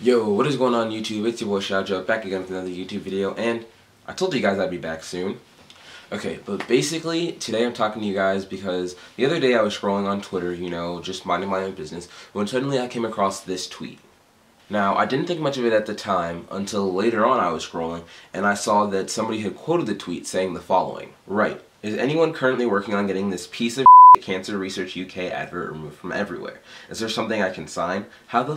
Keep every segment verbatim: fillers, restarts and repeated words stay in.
Yo, what is going on YouTube? It's your boy Sayojo, back again with another YouTube video, and I told you guys I'd be back soon. Okay, but basically, today I'm talking to you guys because the other day I was scrolling on Twitter, you know, just minding my own business, when suddenly I came across this tweet. Now, I didn't think much of it at the time, until later on I was scrolling, and I saw that somebody had quoted the tweet saying the following. Right, is anyone currently working on getting this piece of shit Cancer Research U K advert removed from everywhere? Is there something I can sign? How the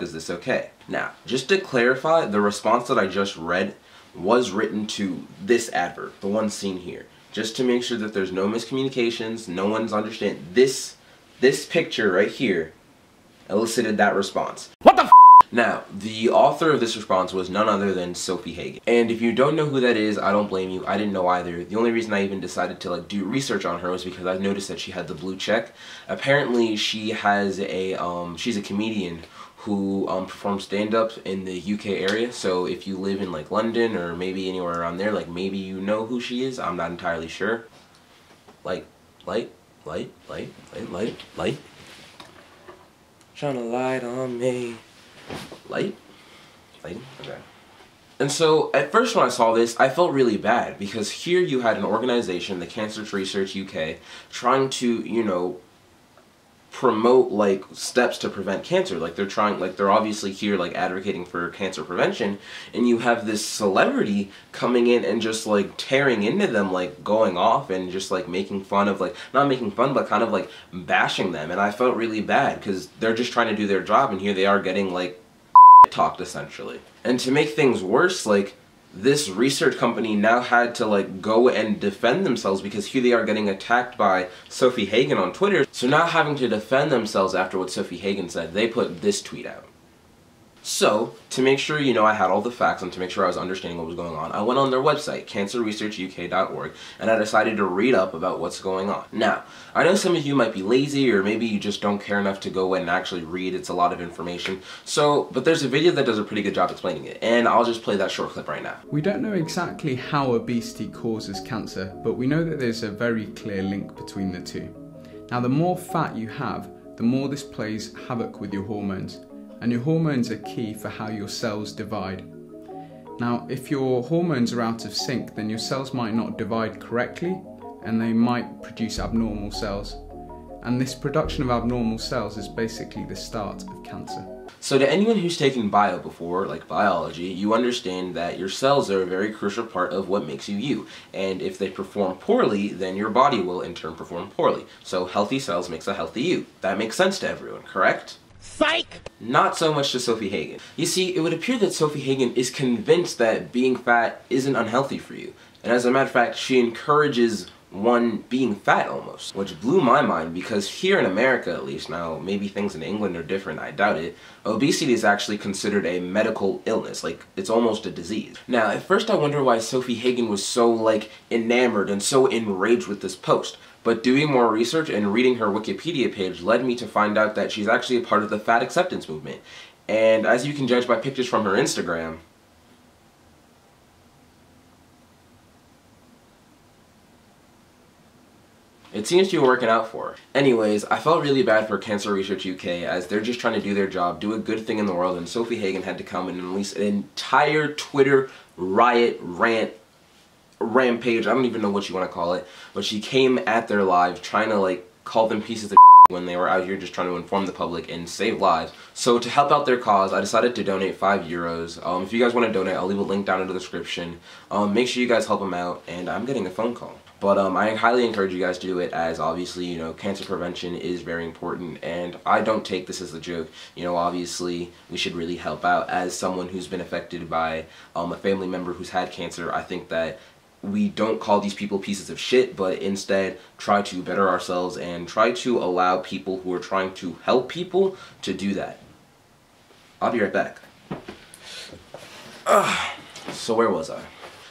is this okay? Now, just to clarify, the response that I just read was written to this advert, the one seen here, just to make sure that there's no miscommunications, no one's understand. This, this picture right here elicited that response. What the f***? Now, the author of this response was none other than Sofie Hagen. And if you don't know who that is, I don't blame you. I didn't know either. The only reason I even decided to like do research on her was because I noticed that she had the blue check. Apparently, she has a, um, she's a comedian who um, performs stand-up in the U K area, so if you live in like London or maybe anywhere around there, like maybe you know who she is, I'm not entirely sure. Light, light, light, light, light, light, light. Shine a light on me. Light? Light? Okay. And so, at first when I saw this, I felt really bad, because here you had an organization, the Cancer Research U K, trying to, you know, promote like steps to prevent cancer. Like they're trying, like they're obviously here like advocating for cancer prevention, and you have this celebrity coming in and just like tearing into them, like going off and just like making fun of, like not making fun but kind of like bashing them. And I felt really bad because they're just trying to do their job, and here they are getting like talked essentially. And to make things worse, like this research company now had to like go and defend themselves, because here they are getting attacked by Sofie Hagen on Twitter. So now having to defend themselves after what Sofie Hagen said, they put this tweet out. So, to make sure, you know, I had all the facts and to make sure I was understanding what was going on, I went on their website, cancer research U K dot org, and I decided to read up about what's going on. Now, I know some of you might be lazy, or maybe you just don't care enough to go and actually read. It's a lot of information. So, but there's a video that does a pretty good job explaining it, and I'll just play that short clip right now. We don't know exactly how obesity causes cancer, but we know that there's a very clear link between the two. Now, the more fat you have, the more this plays havoc with your hormones. And your hormones are key for how your cells divide. Now, if your hormones are out of sync, then your cells might not divide correctly, and they might produce abnormal cells. And this production of abnormal cells is basically the start of cancer. So to anyone who's taken bio before, like biology, you understand that your cells are a very crucial part of what makes you you. And if they perform poorly, then your body will in turn perform poorly. So healthy cells makes a healthy you. That makes sense to everyone, correct? Psych! Not so much to Sofie Hagen. You see, it would appear that Sofie Hagen is convinced that being fat isn't unhealthy for you. And as a matter of fact, she encourages one being fat almost, which blew my mind, because here in America at least, now maybe things in England are different, I doubt it, obesity is actually considered a medical illness, like it's almost a disease. Now at first I wonder why Sofie Hagen was so like enamored and so enraged with this post, but doing more research and reading her Wikipedia page led me to find out that she's actually a part of the fat acceptance movement, and as you can judge by pictures from her Instagram, it seems to be working out for her. Anyways, I felt really bad for Cancer Research U K, as they're just trying to do their job, do a good thing in the world, and Sofie Hagen had to come and release an entire Twitter riot, rant, rampage, I don't even know what you want to call it, but she came at their lives trying to like call them pieces of when they were out here just trying to inform the public and save lives. So to help out their cause, I decided to donate five euros. Um, if you guys want to donate, I'll leave a link down in the description. Um, make sure you guys help them out, and I'm getting a phone call. But um, I highly encourage you guys to do it, as obviously, you know, cancer prevention is very important, and I don't take this as a joke. You know, obviously, we should really help out. As someone who's been affected by um, a family member who's had cancer, I think that we don't call these people pieces of shit, but instead try to better ourselves and try to allow people who are trying to help people to do that. I'll be right back. Ugh. So where was I?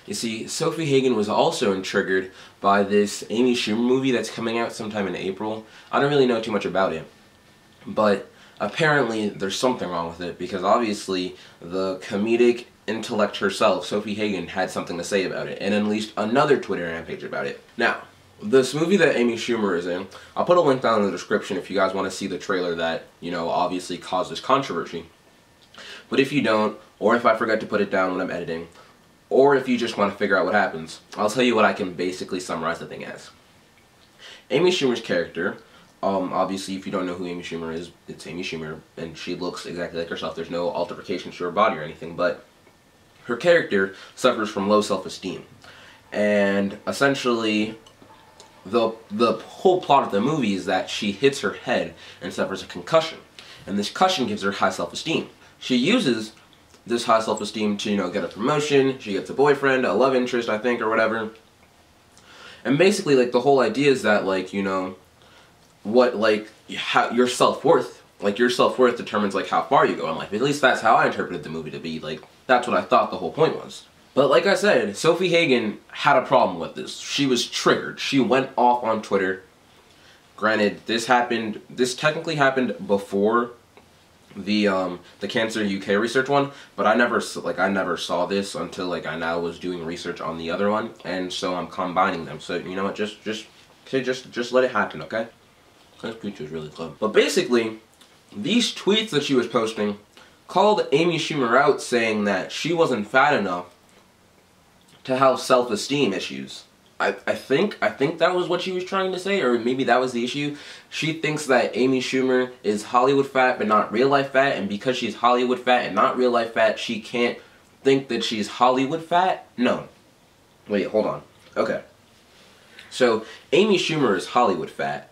You see, Sofie Hagen was also triggered by this Amy Schumer movie that's coming out sometime in April. I don't really know too much about it, but apparently there's something wrong with it, because obviously the comedic intellect herself, Sofie Hagen, had something to say about it and unleashed another Twitter rampage about it. Now, this movie that Amy Schumer is in, I'll put a link down in the description if you guys want to see the trailer that, you know, obviously caused this controversy. But if you don't, or if I forget to put it down when I'm editing, or if you just want to figure out what happens, I'll tell you what I can basically summarize the thing as. Amy Schumer's character, um, obviously if you don't know who Amy Schumer is, it's Amy Schumer, and she looks exactly like herself. There's no alterations to her body or anything, but her character suffers from low self-esteem. And essentially, the, the whole plot of the movie is that she hits her head and suffers a concussion. And this concussion gives her high self-esteem. She uses this high self-esteem to, you know, get a promotion, she gets a boyfriend, a love interest, I think, or whatever. And basically, like, the whole idea is that, like, you know, what, like, how your self-worth, like, your self-worth determines, like, how far you go in life. At least that's how I interpreted the movie to be. Like, that's what I thought the whole point was. But like I said, Sofie Hagen had a problem with this. She was triggered. She went off on Twitter. Granted, this happened, this technically happened before the um, the Cancer U K research one, but I never, like, I never saw this until, like, I now was doing research on the other one, and so I'm combining them. So you know what? Just just just just let it happen, okay? That speech was really close. But basically, these tweets that she was posting called Amy Schumer out, saying that she wasn't fat enough to have self-esteem issues. I, I think I think that was what she was trying to say, or maybe that was the issue. She thinks that Amy Schumer is Hollywood fat but not real life fat, and because she's Hollywood fat and not real life fat, she can't think that she's Hollywood fat? No. Wait, hold on. Okay. So, Amy Schumer is Hollywood fat,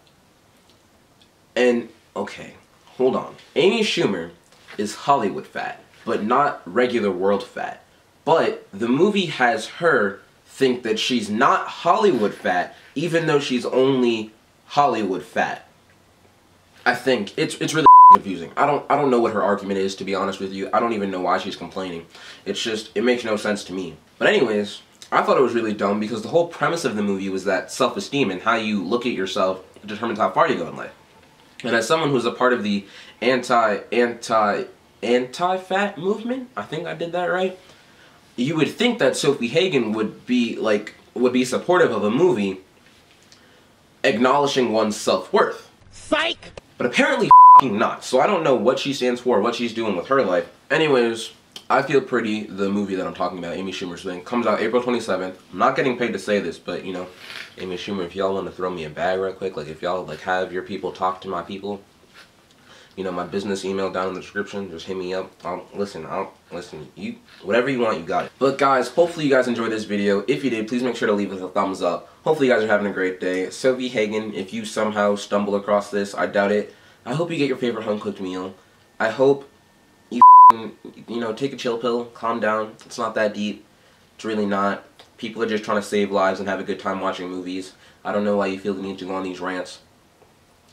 and, okay, hold on. Amy Schumer is Hollywood fat, but not regular world fat. But the movie has her think that she's not Hollywood fat, even though she's only Hollywood fat. I think it's it's really confusing. I don't I don't know what her argument is, to be honest with you. I don't even know why she's complaining. It's just, it makes no sense to me. But anyways, I thought it was really dumb because the whole premise of the movie was that self-esteem and how you look at yourself determines how far you go in life. And as someone who's a part of the anti anti anti-fat movement, I think I did that right. You would think that Sofie Hagen would be, like, would be supportive of a movie acknowledging one's self-worth. Psych! But apparently f***ing not, so I don't know what she stands for, what she's doing with her life. Anyways, I Feel Pretty, the movie that I'm talking about, Amy Schumer's thing, comes out April twenty-seventh. I'm not getting paid to say this, but, you know, Amy Schumer, if y'all want to throw me a bag real quick, like, if y'all, like, have your people talk to my people, you know, my business email down in the description. Just hit me up. I'll, listen, I'll, listen, you, whatever you want, you got it. But guys, hopefully you guys enjoyed this video. If you did, please make sure to leave us a thumbs up. Hopefully you guys are having a great day. Sofie Hagen, if you somehow stumble across this, I doubt it. I hope you get your favorite home-cooked meal. I hope you, you know, take a chill pill, calm down. It's not that deep. It's really not. People are just trying to save lives and have a good time watching movies. I don't know why you feel the need to go on these rants.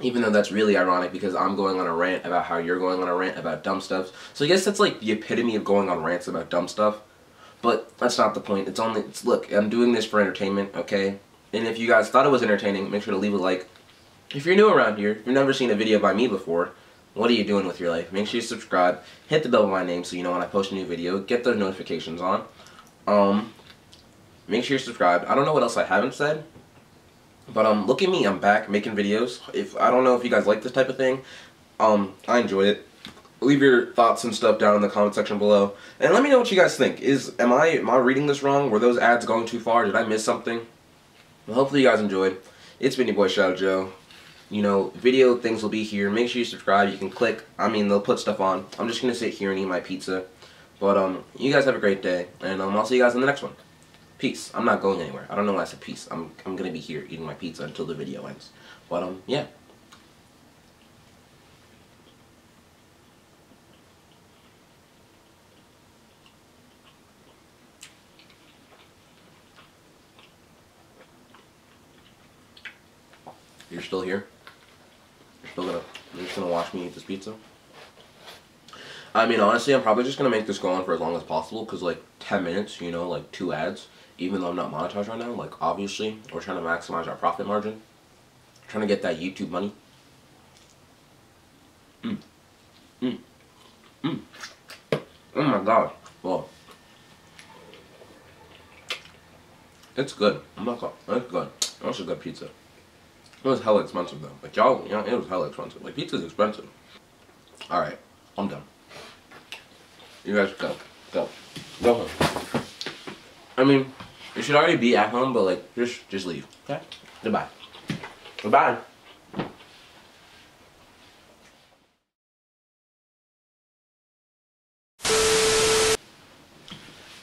Even though that's really ironic because I'm going on a rant about how you're going on a rant about dumb stuff. So I guess that's like the epitome of going on rants about dumb stuff. But that's not the point. It's only, it's, look, I'm doing this for entertainment, okay? And if you guys thought it was entertaining, make sure to leave a like. If you're new around here, if you've never seen a video by me before, what are you doing with your life? Make sure you subscribe, hit the bell by my name so you know when I post a new video, get those notifications on. Um, make sure you subscribe. I don't know what else I haven't said. But um, look at me, I'm back making videos. If I don't know if you guys like this type of thing, um, I enjoyed it. Leave your thoughts and stuff down in the comment section below, and let me know what you guys think. Is am I am I reading this wrong? Were those ads going too far? Did I miss something? Well, hopefully you guys enjoyed. It's been your boy Sayojo. You know, video things will be here. Make sure you subscribe. You can click. I mean, they'll put stuff on. I'm just gonna sit here and eat my pizza. But um, you guys have a great day, and um, I'll see you guys in the next one. Peace. I'm not going anywhere. I don't know why I said peace. I'm, I'm going to be here eating my pizza until the video ends. But, um, yeah. You're still here? You're still going to, you're just going to watch me eat this pizza? I mean, honestly, I'm probably just going to make this go on for as long as possible, because, like, ten minutes, you know, like, two ads. Even though I'm not monetized right now, like, obviously, we're trying to maximize our profit margin. We're trying to get that YouTube money. Mmm. Mmm. Mmm. Oh my god. Whoa. It's good. I'm not gonna, it's good. That's a good pizza. It was hella expensive, though. Like, y'all, you know, it was hella expensive. Like, pizza's expensive. Alright, I'm done. You guys go. Go. Go home. I mean, you should already be at home, but like, just just leave. Okay? Goodbye. Goodbye.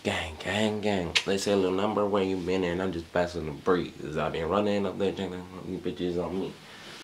Gang, gang, gang. They say a little number where you been there, and I'm just passing the breeze. I've been running up there, checking you bitches on me.